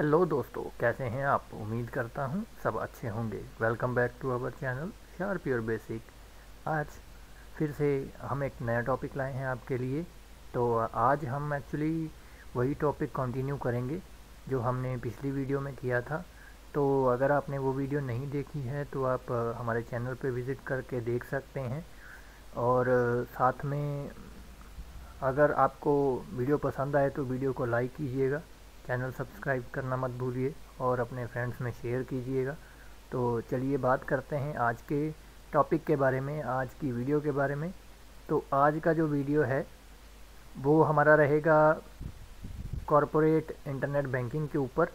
Hello दोस्तों, कैसे हैं आप। उम्मीद करता हूं सब अच्छे होंगे। Welcome back to our channel sharp your basic. आज फिर से हम एक नया टॉपिक लाए हैं आपके लिए। तो आज हम एक्चुअली वही टॉपिक कंटिन्यू करेंगे जो हमने पिछली वीडियो में किया था। तो अगर आपने वो वीडियो नहीं देखी है तो आप हमारे चैनल पे विज़िट करके देख सकते हैं। और साथ में अगर आपको वीडियो पसंद आए तो वीडियो को लाइक कीजिएगा, चैनल सब्सक्राइब करना मत भूलिए और अपने फ्रेंड्स में शेयर कीजिएगा। तो चलिए बात करते हैं आज के टॉपिक के बारे में, आज की वीडियो के बारे में। तो आज का जो वीडियो है वो हमारा रहेगा कॉरपोरेट इंटरनेट बैंकिंग के ऊपर,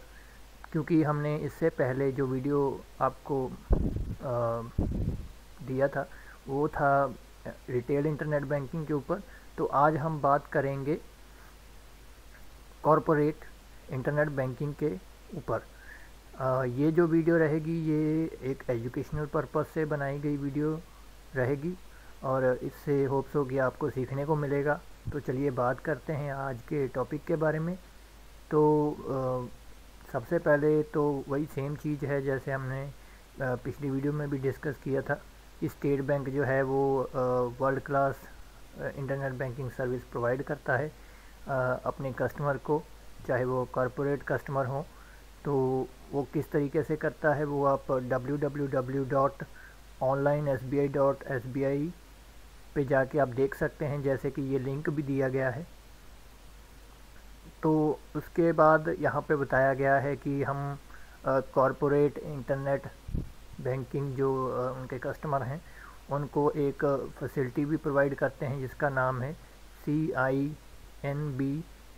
क्योंकि हमने इससे पहले जो वीडियो आपको दिया था वो था रिटेल इंटरनेट बैंकिंग के ऊपर। तो आज हम बात करेंगे कॉरपोरेट इंटरनेट बैंकिंग के ऊपर। ये जो वीडियो रहेगी ये एक एजुकेशनल पर्पस से बनाई गई वीडियो रहेगी और इससे होप्स हो कि आपको सीखने को मिलेगा। तो चलिए बात करते हैं आज के टॉपिक के बारे में। तो सबसे पहले तो वही सेम चीज़ है जैसे हमने पिछली वीडियो में भी डिस्कस किया था कि स्टेट बैंक जो है वो world class internet banking service provide करता है अपने कस्टमर को, चाहे वो कॉरपोरेट कस्टमर हो। तो वो किस तरीके से करता है वो आप www.onlinesbi.sbi पे जाके आप देख सकते हैं, जैसे कि ये लिंक भी दिया गया है। तो उसके बाद यहाँ पे बताया गया है कि हम कॉरपोरेट इंटरनेट बैंकिंग जो उनके कस्टमर हैं उनको एक फैसिलिटी भी प्रोवाइड करते हैं जिसका नाम है CINB।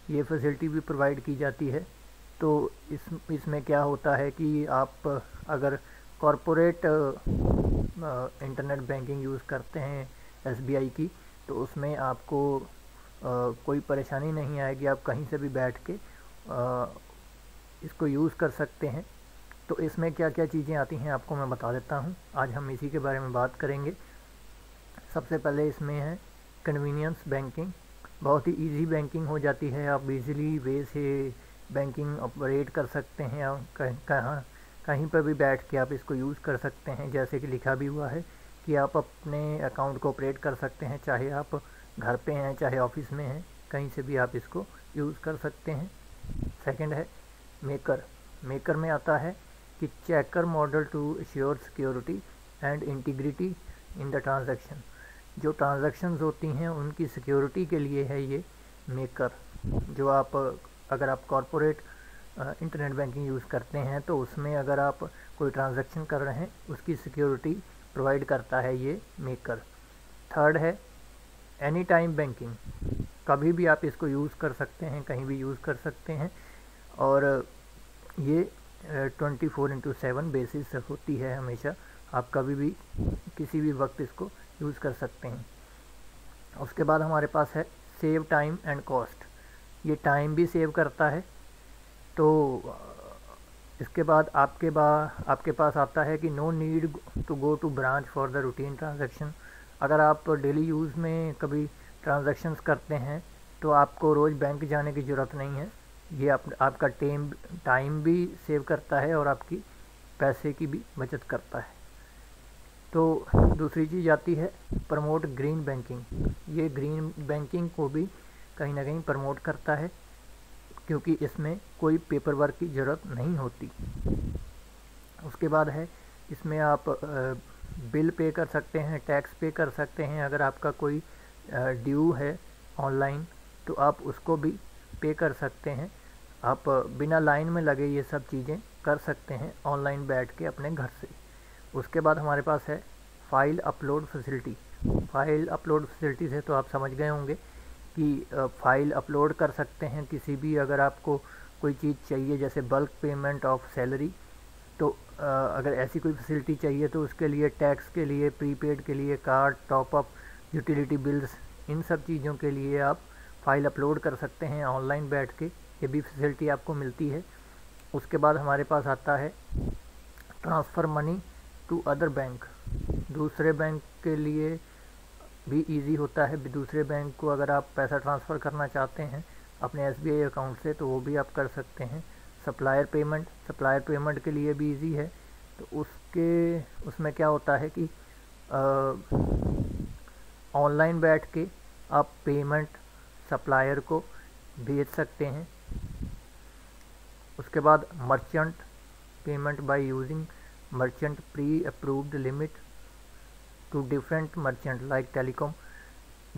ये फैसिलिटी भी प्रोवाइड की जाती है। तो इसमें क्या होता है कि आप अगर कॉरपोरेट इंटरनेट बैंकिंग यूज़ करते हैं SBI की, तो उसमें आपको कोई परेशानी नहीं आएगी, आप कहीं से भी बैठ के इसको यूज़ कर सकते हैं। तो इसमें क्या क्या चीज़ें आती हैं आपको मैं बता देता हूं। आज हम इसी के बारे में बात करेंगे। सबसे पहले इसमें है कन्वीनियंस बैंकिंग। बहुत ही इजी बैंकिंग हो जाती है, आप इजीली वे से बैंकिंग ऑपरेट कर सकते हैं। आप कहीं पर भी बैठ के आप इसको यूज़ कर सकते हैं, जैसे कि लिखा भी हुआ है कि आप अपने अकाउंट को ऑपरेट कर सकते हैं, चाहे आप घर पे हैं चाहे ऑफिस में हैं, कहीं से भी आप इसको यूज़ कर सकते हैं। सेकंड है मेकर। मेकर में आता है कि checker model to assure security and integrity in the transaction. जो ट्रांजैक्शंस होती हैं उनकी सिक्योरिटी के लिए है ये मेकर। जो आप अगर आप कॉरपोरेट इंटरनेट बैंकिंग यूज़ करते हैं तो उसमें अगर आप कोई ट्रांजैक्शन कर रहे हैं उसकी सिक्योरिटी प्रोवाइड करता है ये मेकर। थर्ड है एनी टाइम बैंकिंग। कभी भी आप इसको यूज़ कर सकते हैं, कहीं भी यूज़ कर सकते हैं और ये 24/7 बेसिस होती है हमेशा, आप कभी भी किसी भी वक्त इसको यूज़ कर सकते हैं। उसके बाद हमारे पास है सेव टाइम एंड कॉस्ट। ये टाइम भी सेव करता है। तो इसके बाद आपके पास आता है कि no need to go to branch for the routine transaction. अगर आप डेली यूज़ में कभी ट्रांजैक्शंस करते हैं तो आपको रोज़ बैंक जाने की ज़रूरत नहीं है। ये आपका टाइम भी सेव करता है और आपकी पैसे की भी बचत करता है। तो दूसरी चीज़ आती है प्रमोट ग्रीन बैंकिंग। ये ग्रीन बैंकिंग को भी कहीं ना कहीं प्रमोट करता है क्योंकि इसमें कोई पेपर वर्क की ज़रूरत नहीं होती। उसके बाद है इसमें आप बिल पे कर सकते हैं, टैक्स पे कर सकते हैं। अगर आपका कोई ड्यू है ऑनलाइन तो आप उसको भी पे कर सकते हैं। आप बिना लाइन में लगे ये सब चीज़ें कर सकते हैं ऑनलाइन बैठ के अपने घर से। उसके बाद हमारे पास है file upload facility. File upload facility से तो आप समझ गए होंगे कि फ़ाइल अपलोड कर सकते हैं किसी भी, अगर आपको कोई चीज़ चाहिए जैसे बल्क पेमेंट ऑफ सैलरी, तो अगर ऐसी कोई फैसिलिटी चाहिए तो उसके लिए टैक्स के लिए, प्रीपेड के लिए, कार्ड टॉपअप, यूटिलिटी बिल्स, इन सब चीज़ों के लिए आप फ़ाइल अपलोड कर सकते हैं ऑनलाइन बैठ के। ये भी फैसिलिटी आपको मिलती है। उसके बाद हमारे पास आता है transfer money to other bank. दूसरे बैंक के लिए भी इजी होता है। दूसरे बैंक को अगर आप पैसा ट्रांसफ़र करना चाहते हैं अपने SBI अकाउंट से तो वो भी आप कर सकते हैं। सप्लायर पेमेंट के लिए भी इजी है। तो उसमें क्या होता है कि ऑनलाइन बैठ के आप पेमेंट सप्लायर को भेज सकते हैं। उसके बाद merchant payment by using merchant pre approved limit to different merchant like telecom,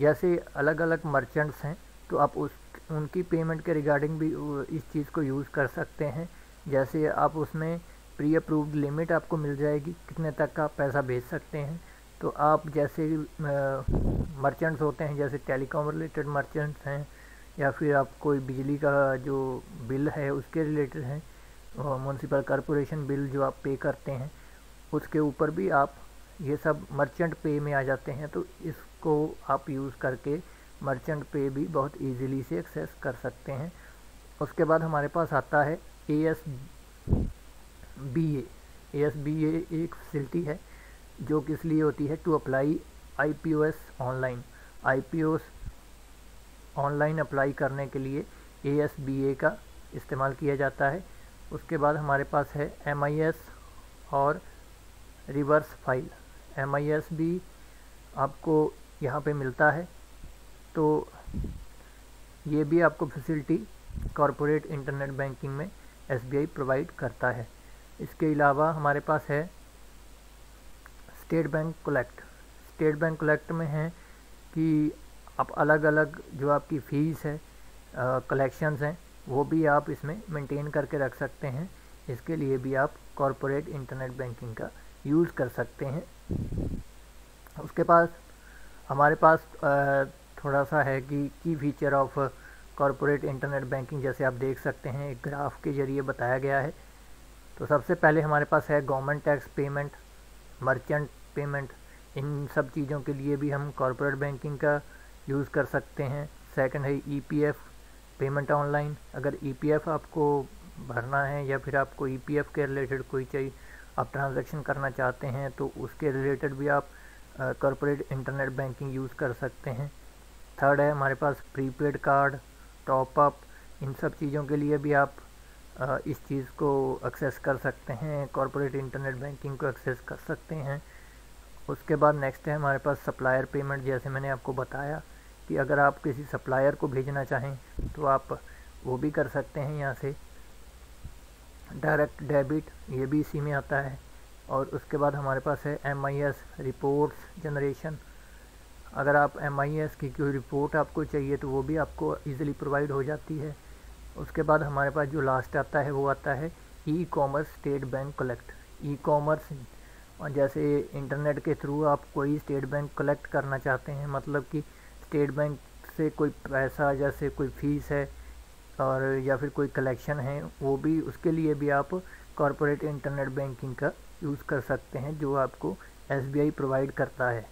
जैसे अलग अलग मर्चेंट्स हैं तो आप उनकी पेमेंट के रिगार्डिंग भी इस चीज़ को यूज़ कर सकते हैं। जैसे आप उसमें प्री अप्रूव्ड लिमिट आपको मिल जाएगी कितने तक का पैसा भेज सकते हैं, तो आप जैसे मर्चेंट्स होते हैं, जैसे टेलीकॉम रिलेटेड मर्चेंट्स हैं या फिर आप कोई बिजली का जो बिल है उसके रिलेटेड हैं, म्यूनसिपल कॉरपोरेशन बिल जो आप पे करते हैं उसके ऊपर भी आप ये सब मर्चेंट पे में आ जाते हैं। तो इसको आप यूज़ करके मर्चेंट पे भी बहुत इजीली से एक्सेस कर सकते हैं। उसके बाद हमारे पास आता है ASBA एक फैसिलिटी है जो किस लिए होती है, to apply IPOs online apply करने के लिए ASBA का इस्तेमाल किया जाता है। उसके बाद हमारे पास है MIS और रिवर्स फाइल। MIS भी आपको यहाँ पे मिलता है, तो ये भी आपको फैसिलिटी कॉरपोरेट इंटरनेट बैंकिंग में SBI प्रोवाइड करता है। इसके अलावा हमारे पास है state bank collect. State bank collect में है कि आप अलग अलग जो आपकी फ़ीस है, कलेक्शंस हैं, वो भी आप इसमें मेंटेन करके रख सकते हैं। इसके लिए भी आप कॉरपोरेट इंटरनेट बैंकिंग का यूज़ कर सकते हैं। उसके पास हमारे पास थोड़ा सा है कि की feature of corporate internet banking, जैसे आप देख सकते हैं एक ग्राफ के जरिए बताया गया है। तो सबसे पहले हमारे पास है government tax payment, merchant payment, इन सब चीज़ों के लिए भी हम कॉरपोरेट बैंकिंग का यूज़ कर सकते हैं। सेकंड है EPF पेमेंट ऑनलाइन, अगर EPF आपको भरना है या फिर आपको EPF के रिलेटेड कोई चाहिए आप ट्रांजैक्शन करना चाहते हैं तो उसके रिलेटेड भी आप कॉरपोरेट इंटरनेट बैंकिंग यूज़ कर सकते हैं। थर्ड है हमारे पास प्रीपेड कार्ड, टॉपअप, इन सब चीज़ों के लिए भी आप इस चीज़ को एक्सेस कर सकते हैं, कॉरपोरेट इंटरनेट बैंकिंग को एक्सेस कर सकते हैं। उसके बाद नेक्स्ट है हमारे पास सप्लायर पेमेंट, जैसे मैंने आपको बताया कि अगर आप किसी सप्लायर को भेजना चाहें तो आप वो भी कर सकते हैं यहाँ से। डायरेक्ट डेबिट ये भी इसी में आता है। और उसके बाद हमारे पास है MIS रिपोर्ट्स जनरेशन, अगर आप MIS की कोई रिपोर्ट आपको चाहिए तो वो भी आपको इजीली प्रोवाइड हो जाती है। उसके बाद हमारे पास जो लास्ट आता है वो आता है e commerce state bank collect. E commerce और जैसे इंटरनेट के थ्रू आप कोई स्टेट बैंक कलेक्ट करना चाहते हैं, मतलब कि स्टेट बैंक से कोई पैसा, जैसे कोई फीस है और या फिर कोई कलेक्शन है, वो भी उसके लिए भी आप कॉरपोरेट इंटरनेट बैंकिंग का यूज़ कर सकते हैं जो आपको SBI प्रोवाइड करता है।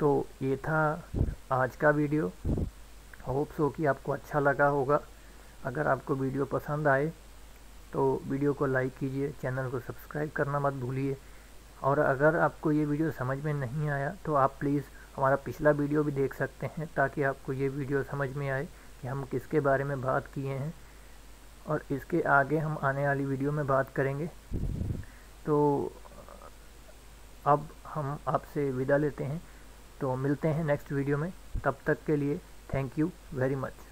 तो ये था आज का वीडियो, होप्स हो कि आपको अच्छा लगा होगा। अगर आपको वीडियो पसंद आए तो वीडियो को लाइक कीजिए, चैनल को सब्सक्राइब करना मत भूलिए। और अगर आपको ये वीडियो समझ में नहीं आया तो आप प्लीज़ हमारा पिछला वीडियो भी देख सकते हैं ताकि आपको ये वीडियो समझ में आए कि हम किसके बारे में बात किए हैं। और इसके आगे हम आने वाली वीडियो में बात करेंगे। तो अब हम आपसे विदा लेते हैं, तो मिलते हैं नेक्स्ट वीडियो में। तब तक के लिए थैंक यू वेरी मच।